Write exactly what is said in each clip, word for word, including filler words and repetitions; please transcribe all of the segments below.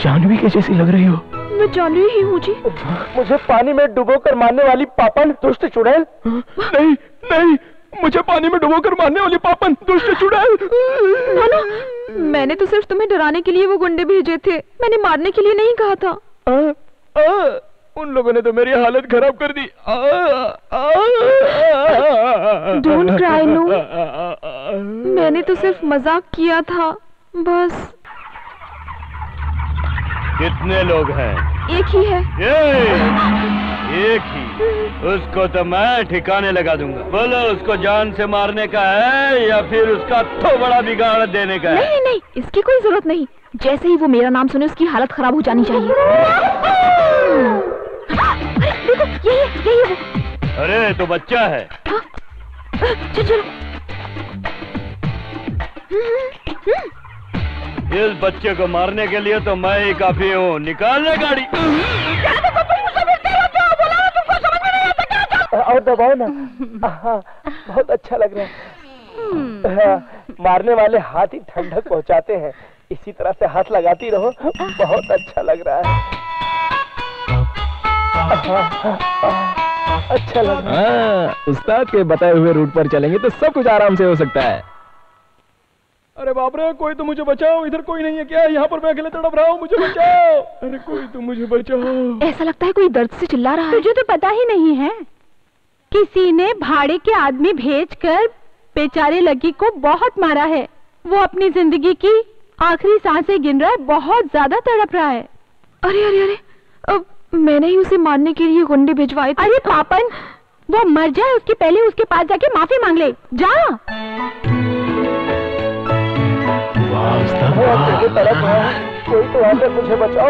जानवी के जैसी लग रही हो। मैं जानवी ही हूँ जी। मुझे पानी में डुबोकर मारने वाली पापन दुष्ट चुड़ैल। नहीं नहीं, मुझे पानी में डुबोकर मारने वाली पापन दुष्ट चुड़ैल। मानो, मैंने तो सिर्फ तुम्हें डराने के लिए वो गुंडे भेजे थे, मैंने मारने के लिए नहीं कहा था। आ, आ, उन लोगों ने तो मेरी हालत खराब कर दी। डोंट क्राई नू, मैंने तो सिर्फ मजाक किया था बस। कितने लोग हैं? एक ही है। ये, एक ही। उसको तो मैं ठिकाने लगा दूंगा। बोलो, उसको जान से मारने का है या फिर उसका थोबड़ा बिगाड़ देने का है? नहीं नहीं, इसकी कोई जरूरत नहीं। जैसे ही वो मेरा नाम सुने उसकी हालत खराब हो जानी चाहिए। अरे देखो, यही है, यही है। अरे तो बच्चा है। चलो चलो। इस बच्चे को मारने के लिए तो मैं ही काफी हूँ। निकाल ले गाड़ी। और दबाओ ना। बहुत अच्छा लग रहा है। मारने वाले हाथ ही ठंडक पहुँचाते हैं, इसी तरह से हाथ लगाती रहो। बहुत अच्छा लग रहा है, अच्छा लग रहा है। उस्ताद के बताए हुए रूट पर चलेंगे तो सब कुछ आराम से हो सकता है। अरे बाप रे, कोई तो मुझे बचाओ। इधर कोई नहीं है क्या? यहाँ पर मैं अकेले तड़प रहा हूँ, मुझे बचाओ। अरे कोई तो मुझे बचाओ। ऐसा लगता है कोई दर्द से चिल्ला रहा है। तुझे तो पता ही नहीं है, किसी ने भाड़े के आदमी भेजकर बेचारे लकी को बहुत मारा है। वो अपनी जिंदगी की आखिरी सांसें गिन रहा है, बहुत ज्यादा तड़प रहा है। अरे अरे अरे, अब मैंने ही उसे मारने के लिए गुंडे भिजवाए थे। अरे पापन, वो मर जाए उसके पहले उसके पास जाके माफी मांग ले। जा। कोई तो आकर मुझे बचाओ।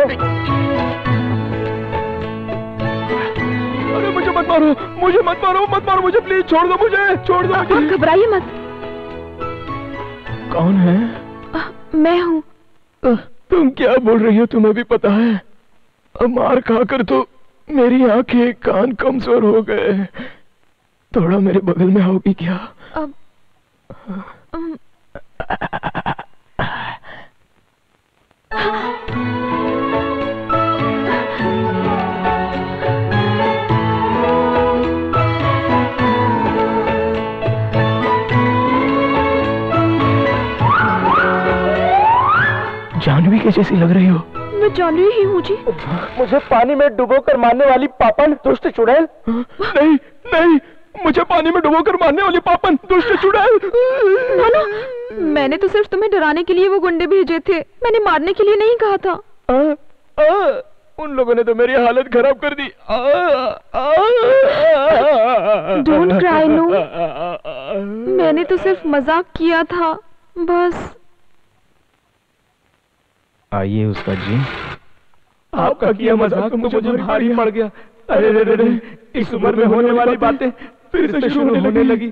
अरे मुझे मत मारो, मुझे मत मारो, मत मारो मुझे, प्लीज छोड़ दो मुझे, छोड़ दो मुझे। घबराइए मत। कौन है? आ, मैं हूँ। तुम क्या बोल रही हो? तुम्हें भी पता है? अब मार खाकर तो मेरी आंखें कान कमजोर हो गए। थोड़ा मेरे बगल में होगी क्या? अब, अब... जानवी के जैसी लग रही हो। मैं जानवी ही हूँ जी। मुझे पानी में डुबोकर मारने वाली पापन दुष्ट चुड़ैल। नहीं नहीं, मुझे पानी में डुबोकर मारने वाली पापन दुष्ट चुड़ैल। मानो, मैंने तो सिर्फ तुम्हें डराने के लिए वो गुंडे भेजे थे, मैंने मारने के लिए नहीं कहा था। आ, आ, उन लोगों ने तो मेरी हालत खराब कर दी। डोंट क्राई नू, मैंने तो सिर्फ मजाक किया था बस। आइए उस्ताद जी। आपका किया मजाक तो मुझे भारी पड़ गया। अरे रे रे रे, इस उम्र में होने वाली बातें फिर से शुरू होने लगी।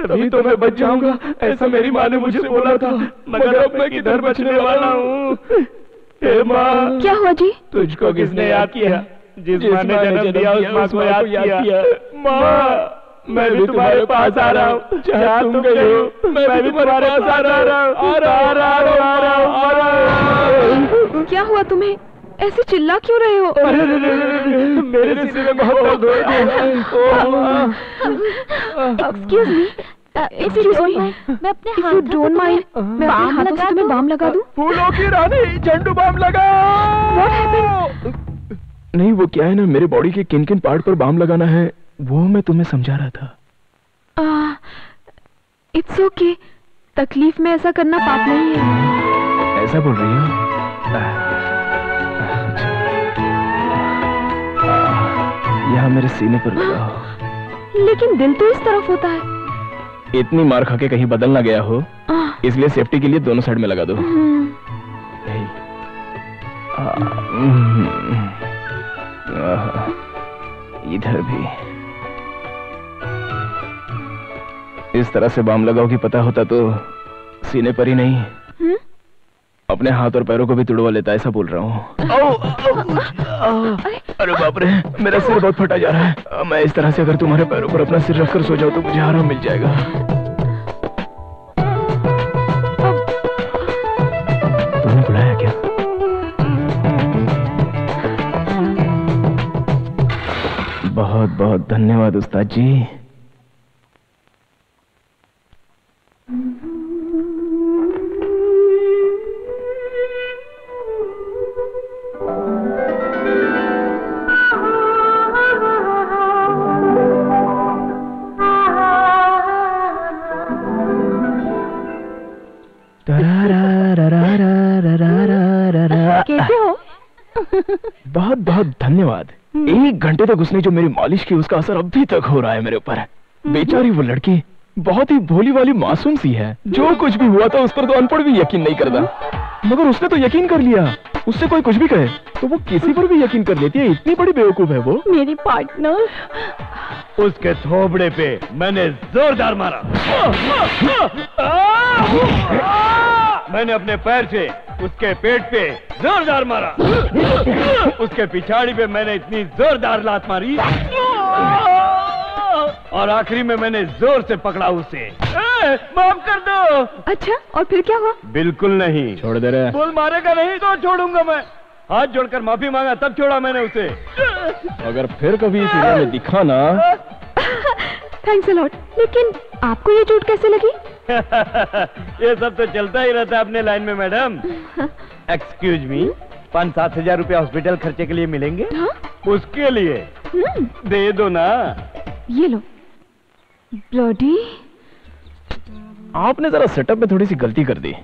तभी तो मैं बच जाऊंगा ऐसा मेरी माँ ने मुझे बोला था, मगर अब मैं किधर बचने वाला हूँ। हे माँ। क्या हुआ जी? तुझको किसने याद किया? जिस माँ ने जन्म दिया उस माँ को याद किया। माँ, मैं भी तुम्हारे पास आ रहा हूँ, चाहे तुम गए हो मैं भी तुम्हारे पास आ रहा हूँ। आ रहा आ रहा आ रहा। क्या हुआ तुम्हें? ऐसे चिल्ला क्यों रहे हो? अरे रे रे, मेरे सीने में बहुत दर्द है। एक्सक्यूज मी, एक्सक्यूज मी, मैं अपने हाथ डोंट माइंड, मैं अपने हाथों से तुम्हें बम लगा दूं? फूलों की रानी झंडू बम लगा। What happened? नहीं वो क्या है ना, मेरे बॉडी के किन किन पार्ट पर बम लगाना है वो मैं तुम्हें समझा रहा था। It's okay okay. तकलीफ में ऐसा करना पाप नहीं है। ऐसा बोल रही हो? यहाँ मेरे सीने पर लगाओ। लेकिन दिल तो इस तरफ होता है। इतनी मार खा के कहीं बदल ना गया हो, इसलिए सेफ्टी के लिए दोनों साइड में लगा दो। नहीं। आ, इधर भी इस तरह से बाम लगाओ कि पता होता तो सीने पर ही नहीं, अपने हाथ और पैरों को भी तुड़वा लेता है, ऐसा बोल रहा हूँ। अरे बाप रे, मेरा सिर बहुत फटा जा रहा है। मैं इस तरह से अगर तुम्हारे पैरों पर अपना सिर रखकर सो जाऊं तो मुझे आराम मिल जाएगा। बहुत बहुत धन्यवाद उस्ताद जी। कैसे हो? बहुत बहुत धन्यवाद। एक घंटे तक उसने जो मेरी मालिश की उसका असर अभी तक हो रहा है मेरे ऊपर। बेचारी वो लड़की बहुत ही भोली वाली मासूम सी है। जो कुछ भी हुआ था उस पर तो अनपढ़ भी यकीन नहीं करता, मगर उसने तो यकीन कर लिया। उससे कोई कुछ भी कहे तो वो किसी पर भी यकीन कर लेती है। इतनी बड़ी बेवकूफ है वो। मेरी पार्टनर। उसके थोबड़े पे मैंने जोरदार मारा। मैंने अपने पैर से उसके पेट पे जोरदार मारा। उसके पिछाड़ी पे मैंने इतनी जोरदार लात मारी और आखिरी में मैंने जोर से पकड़ा उसे। माफ कर दो। अच्छा, और फिर क्या हुआ? बिल्कुल नहीं। छोड़ दे रहे। बोल मारेगा नहीं तो छोड़ूंगा मैं। हाथ जोड़कर माफी मांगा तब छोड़ा मैंने उसे। अगर फिर कभी इस एरिया में दिखा ना। Thanks a lot. लेकिन आपको ये चोट कैसे लगी? ये सब तो चलता ही रहता है अपने लाइन में मैडम। एक्सक्यूज मी, पाँच सात हजार रूपया हॉस्पिटल खर्चे के लिए मिलेंगे। हाँ? उसके लिए दे दो ना। ये लो। ब्लडी, आपने जरा सेटअप में थोड़ी सी गलती कर दी।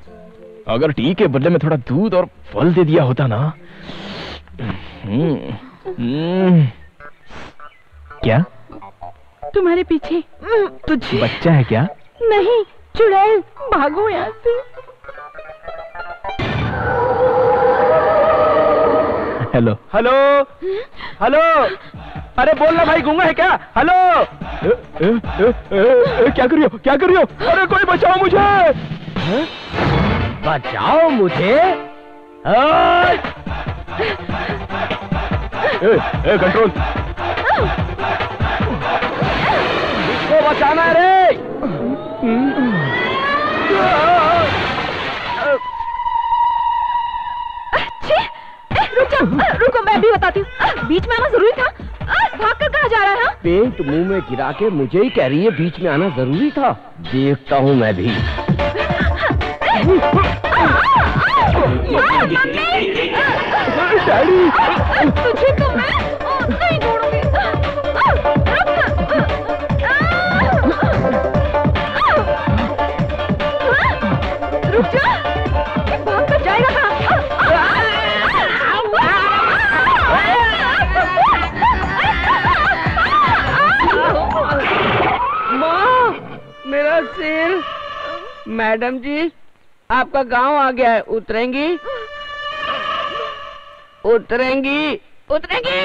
अगर टी के बदले में थोड़ा दूध और फल दे दिया होता ना। क्या तुम्हारे पीछे तुझे बच्चा है क्या? नहीं, चुड़ैल। भागो यहाँ से। Hello hello hello. अरे बोलना भाई, गूंगा है क्या? हेलो। ए, ए, ए, ए, ए, क्या कर रही हो? क्या कर रही हो? अरे कोई बचाओ मुझे। है? बचाओ मुझे। ए, ए, कंट्रोल। इसको बचाना है रे। रुको, रुको, मैं भी बताती हूँ। बीच में आना जरूरी था? भागकर कहाँ जा रहा है? पेट मुंह में गिरा के मुझे ही कह रही है बीच में आना जरूरी था। देखता हूँ मैं भी। तुझे तो मैं नहीं छोड़ूंगी। मेरा सिर। मैडम जी, आपका गांव आ गया है। उतरेंगी उतरेंगी उतरेंगी।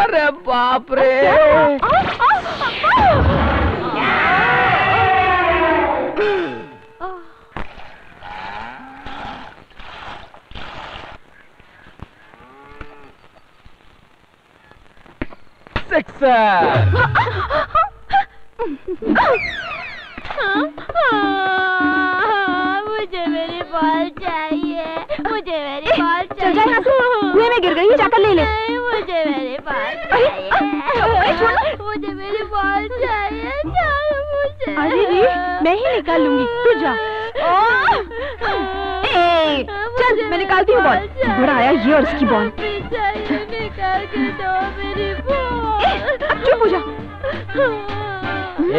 अरे बाप रे। मुझे मेरी बॉल चाहिए, मुझे मेरी बॉल चाहिए। कुएं में गिर गई है, जाकर ले ले। मुझे मेरी बॉल चाहिए, मुझे मेरी बॉल चाहिए। मुझे अरे रे, मैं ही निकाल लूंगी, तू जा। चल मैं निकालती हूँ बॉल। बड़ा आया ये और इसकी बॉल। निकाल के दो मेरी बॉल। चुप हो जा।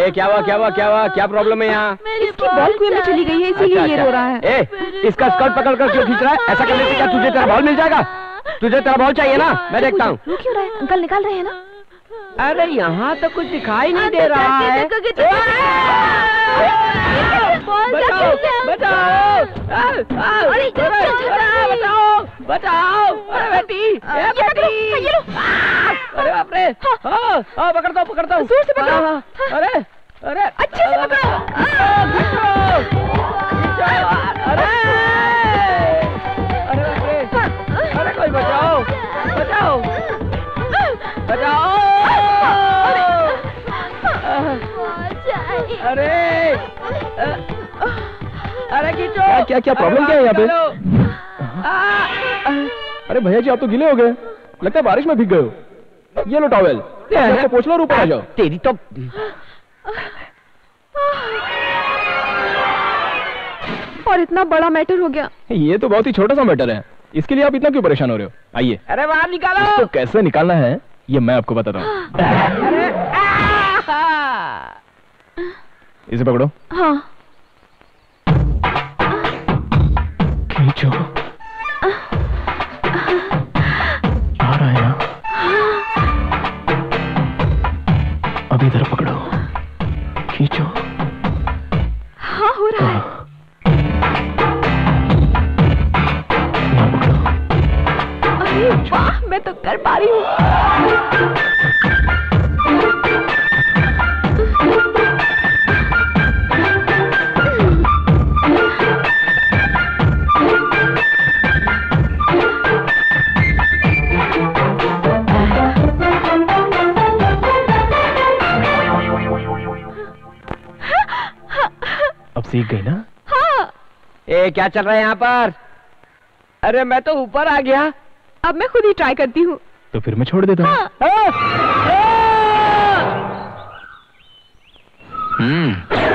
ए, क्या हुआ क्या हुआ क्या हुआ? क्या प्रॉब्लम है यहाँ? इसकी बॉल कुएं में चली गई है, इसीलिए अच्छा, ये रो रहा है। ए, इसका स्कर्ट पकड़ कर क्यों खींच रहा है? ऐसा करने से क्या तुझे तेरा बॉल मिल जाएगा? तुझे तेरा बॉल चाहिए ना? मैं देखता हूँ। रो क्यों रहा है? अंकल निकाल रहे हैं ना। अरे यहाँ तो कुछ दिखाई नहीं दे रहा है। बताओ बताओ बताओ। अरे बेटी, ये बेटी, ये लो। अरे बाप रे। हां हां, पकड़ता हूं पकड़ता हूं। जोर से पकड़ो। अरे अरे अच्छे से पकड़ो। खींचो खींचो। अरे अरे खींचो। क्या क्या क्या प्रॉब्लम क्या है यहाँ पे? अरे भैया जी आप तो गीले हो गए, लगता है बारिश में भीग गए हो। ये लो टॉवेल, पोंछ लो, ऊपर आ जाओ। तेरी तो और इतना बड़ा मैटर हो गया। ये तो बहुत ही छोटा सा मैटर है, इसके लिए आप इतना क्यों परेशान हो रहे हो? आइए। अरे बाहर निकालो। तो कैसे निकालना है ये मैं आपको बताता हूँ। इसे पकड़ो। हाँ। खींचो। आ रहा है ना? अब इधर पकड़ो, खींचो। हाँ हो रहा है। वाह, मैं तो कर पा रही हूँ। अब सीख गई ना? हाँ। ए, क्या चल रहा है यहाँ पर? अरे मैं तो ऊपर आ गया। अब मैं खुद ही ट्राई करती हूँ। तो फिर मैं छोड़ देता हूँ। हाँ। हाँ। हाँ। हाँ।